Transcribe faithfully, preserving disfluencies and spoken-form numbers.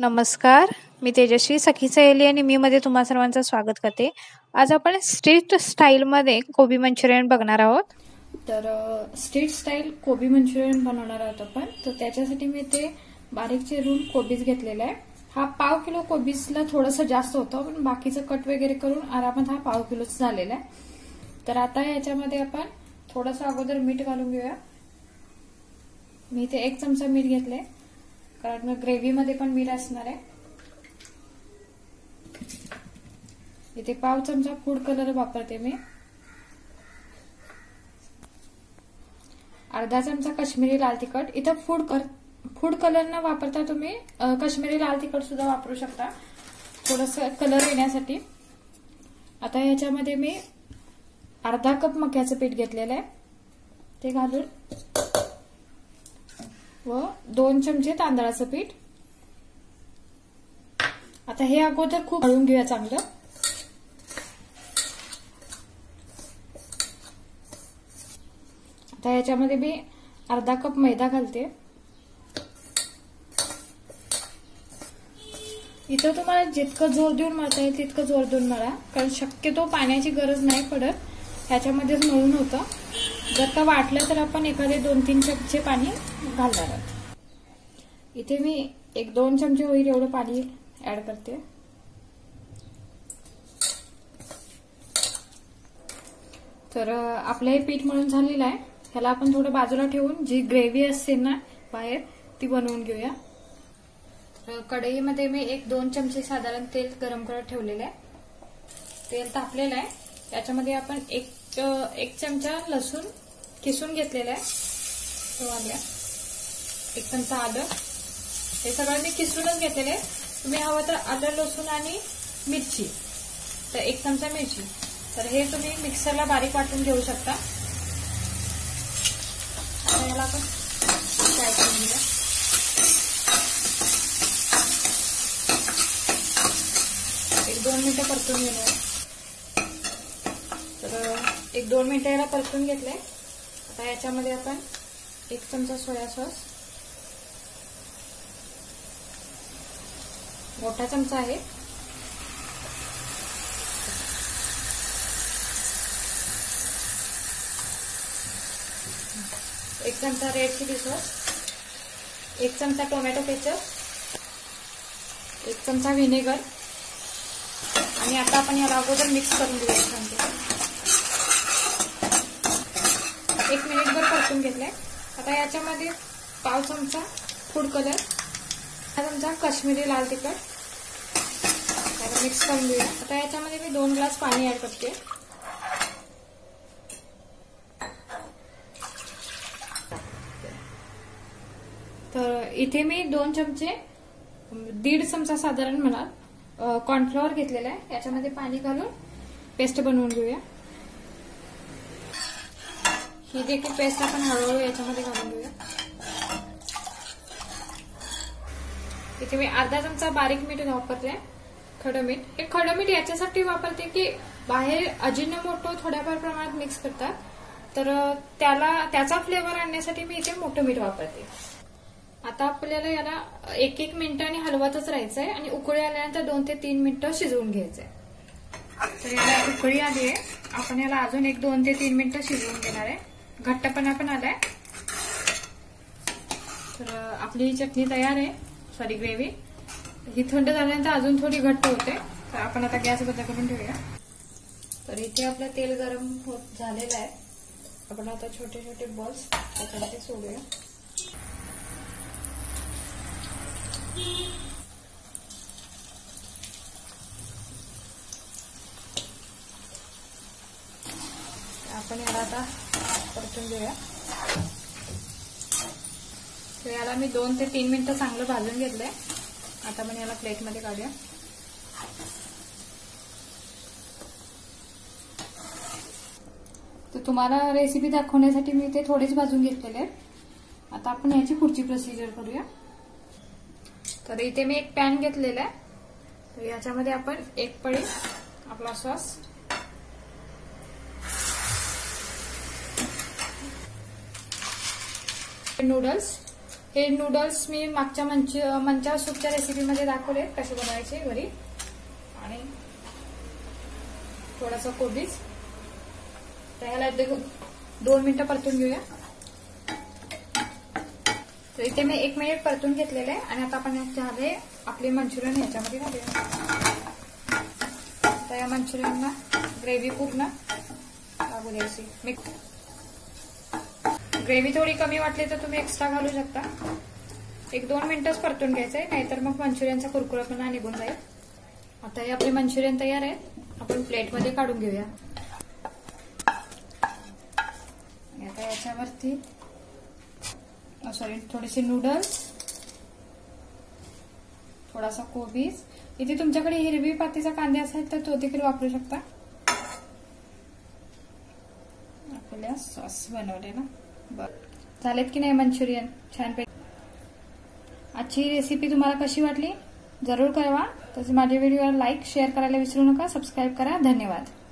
नमस्कार. मी तेजश्री सखी सहेली आणि मी मध्ये तुम्हा सर्वांचं स्वागत करते. आज आपण स्ट्रीट स्टाईल मध्ये कोबी मंचुरियन बघणार आहोत. तर स्ट्रीट स्टाईल कोबी मंचुरियन बनवणार आहोत आपण. तर त्याच्यासाठी मी ते बारीक चिरून कोबीज घेतलेला आहे. हा पाव किलो कोबीजला थोडंसं जास्त होतं, पण बाकीचं कट वगैरे करून आरामात हा पाव किलोच झालेला आहे. तर आता याच्यामध्ये आपण थोडंसं अगोदर मीठ घालून घेऊया. मी ते एक चमचा मीठ घेतले, कारण ग्रेव्ही मध्ये पण मीठ असणार आहे. इथे पाव चमचा फूड कलर वापरते मी. अर्धा चमचा काश्मीरी लाल तिखट. इथे फूड कर, फूड कलर न वापरता तुम्ही काश्मीरी लाल तिखट सुद्धा वापरू शकता, थोडंसं कलर येण्यासाठी. आता याच्यामध्ये मी अर्धा कप मक्याचं पीठ घेतलेलं आहे, ते घालून, व दोन चमचे तांदळाचं पीठ. आता हे अगोदर खूप हळून घेऊया चांगलं. आता याच्यामध्ये मी अर्धा कप मैदा घालते. इथं तुम्हाला जितकं जोर देऊन मळता येईल तितकं जोर देऊन मळा, कारण शक्यतो पाण्याची गरज नाही पडत, ह्याच्यामध्येच मळून होतं. जर का वाटलं तर आपण एखादे दोन तीन चमचे पाणी घालणार आहोत. इथे मी एक दोन चमचे होईल एवढं पाणी ऍड करते. तर आपलं हे पीठ मळून झालेलं आहे. ह्याला आपण थोडं बाजूला ठेवून जी ग्रेव्ही असते ना बाहेर, ती बनवून घेऊया. तर कढईमध्ये मी एक दोन चमचे साधारण तेल गरम करत ठेवलेलं आहे. तेल तापलेलं आहे, त्याच्यामध्ये आपण एक एक चमचा लसूण किसून घेतलेला आहे, तो आल्या एक चमचा आलं. हे सगळं मी किसूनच घेतलेलं आहे. तुम्ही हवं तर आलं, लसूण आणि मिरची, तर एक चमचा मिरची, तर हे तुम्ही मिक्सरला बारीक वाटून घेऊ शकता. आता याला आपण फ्राय करून घेऊया. एक दोन मिनिटं परतून घेणार. तर एक दोन मिनिटं याला परतून घेतलंय. आता याच्यामध्ये आपण एक चमचा सोया सॉस, मोठा चमचा आहे, एक चमचा रेड चिली सॉस, एक चमचा टोमॅटो केचप, एक चमचा व्हिनेगर. आणि आता आपण याला अगोदर मिक्स करून घेऊया छान. एक मिनिटभर परतून घेतलाय. आता याच्यामध्ये पाव चमचा फूड कलर, हा चमचा काश्मीरी लाल तिखट, त्याला मिक्स करून घेऊया. आता याच्यामध्ये मी दोन ग्लास पाणी ऍड करते. तर इथे मी दोन चमचे, दीड चमचा साधारण म्हणा, कॉर्नफ्लॉवर घेतलेला आहे. याच्यामध्ये पाणी घालून पेस्ट बनवून घेऊया. ही देखील पेस्ट आपण हळूहळू याच्यामध्ये घालून घेऊया. इथे मी अर्धा चमचा बारीक मीठ वापरते, खडं मीठ. एक खडं मीठ याच्यासाठी वापरते की बाहेर अजिनोमोटो थोड्याफार प्रमाणात मिक्स करतात, तर त्याला त्याचा फ्लेवर आणण्यासाठी मी इथे मोठं मीठ वापरते. आता आपल्याला याला एक एक मिनिटाने हलवतच राहायचंय आणि उकळी आल्यानंतर दोन ते तीन मिनिटं शिजवून घ्यायचंय. तर याला उकळी आली आहे, आपण याला अजून एक दोन ते तीन मिनिटं शिजवून घेणार आहे. घट्टपणा पण आलाय. तर आपली ही चटणी तयार आहे, सॉरी ग्रेव्ही. ही थंड झाल्यानंतर अजून थोडी घट्ट होते. तर आपण आता गॅस बंद करून ठेवूया. तर इथे आपलं तेल गरम होत झालेलं आहे. आपण आता छोटे छोटे बॉल्स त्याच्यामध्ये सोडूया. आपण याला आता परतून घेऊया. तर याला मी दोन ते तीन मिनिटं चांगलं भाजून घेतलंय. आता आपण याला प्लेटमध्ये काढूया. तर तुम्हाला रेसिपी दाखवण्यासाठी मी ते थोडेच भाजून घेतलेले आहेत. आता आपण याची पुढची प्रोसिजर करूया. तर इथे मी एक पॅन घेतलेला आहे. तर याच्यामध्ये आपण एक पळी आपला सॉस, नूडल्स, हे नूडल्स मी मागच्या मंच मंचा सूपच्या रेसिपी मध्ये दाखवले कसे बनवायचे घरी, आणि थोडासा कोबीज. तर ह्याला दोन मिनिटं परतून घेऊया. तर इथे मी एक मिनिट परतून घेतलेलं आहे, आणि आता आपण ह्याच्यामध्ये आपले मंचुरियन ह्याच्यामध्ये घालूया. तर या मंचुरियनला ग्रेव्ही पूर्ण लागू द्यायची. मिक्स ग्रेव्ही थोडी कमी वाटली तर तुम्ही एक्स्ट्रा घालू शकता. एक दोन मिनिटच परतून घ्यायचंय, नाहीतर मग मंचुरियनचा कुरकुरपणा निघून जाईल. आता हे आपले मंचुरियन तयार आहेत. आपण प्लेटमध्ये काढून घेऊया. आता याच्यावरती सॉरी थोडेसे नूडल्स, थोडासा कोबीज. इथे तुमच्याकडे हिरवी पातीचा कांदे असेल तर तो देखील वापरू शकता. आपल्याला सॉस बनवले ना, बरं झालेत की नाही मंचुरियन छानपैकी. आजची रेसिपी तुम्हाला कशी वाटली जरूर कळवा. तसे माझ्या व्हिडिओला लाईक शेअर करायला विसरू नका. सबस्क्राईब करा. धन्यवाद.